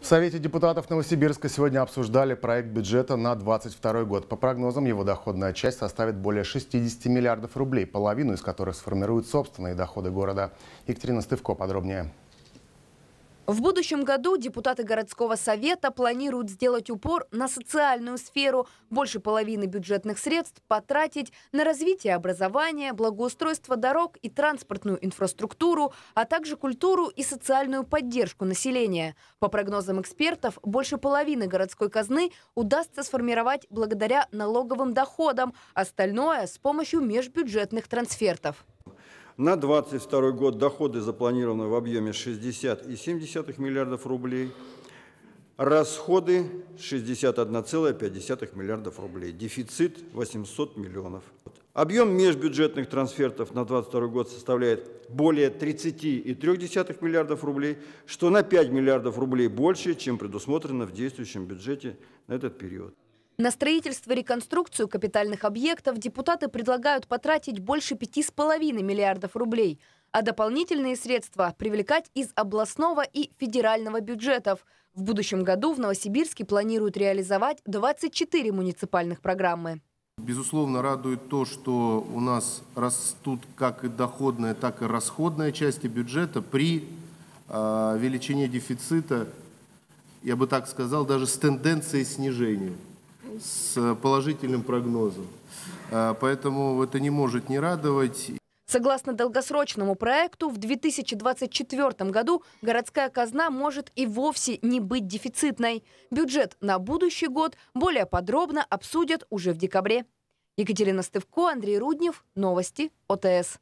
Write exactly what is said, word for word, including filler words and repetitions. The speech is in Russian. В Совете депутатов Новосибирска сегодня обсуждали проект бюджета на две тысячи двадцать второй год. По прогнозам, его доходная часть составит более шестидесяти миллиардов рублей, половину из которых сформируют собственные доходы города. Екатерина Стывко подробнее. В будущем году депутаты городского совета планируют сделать упор на социальную сферу, больше половины бюджетных средств потратить на развитие образования, благоустройство дорог и транспортную инфраструктуру, а также культуру и социальную поддержку населения. По прогнозам экспертов, больше половины городской казны удастся сформировать благодаря налоговым доходам, остальное – с помощью межбюджетных трансфертов. На две тысячи двадцать второй год доходы запланированы в объеме шестьдесят целых семь десятых миллиардов рублей, расходы шестьдесят одна целая пять десятых миллиардов рублей, дефицит восемьсот миллионов. Объем межбюджетных трансфертов на две тысячи двадцать второй год составляет более тридцати целых трех десятых миллиардов рублей, что на пять миллиардов рублей больше, чем предусмотрено в действующем бюджете на этот период. На строительство и реконструкцию капитальных объектов депутаты предлагают потратить больше пяти с половиной миллиардов рублей, а дополнительные средства привлекать из областного и федерального бюджетов. В будущем году в Новосибирске планируют реализовать двадцать четыре муниципальных программы. Безусловно, радует то, что у нас растут как и доходная, так и расходная части бюджета при э, величине дефицита, я бы так сказал, даже с тенденцией снижения, с положительным прогнозом. Поэтому это не может не радовать. Согласно долгосрочному проекту, в две тысячи двадцать четвёртом году городская казна может и вовсе не быть дефицитной. Бюджет на будущий год более подробно обсудят уже в декабре. Екатерина Стывко, Андрей Руднев, новости ОТС.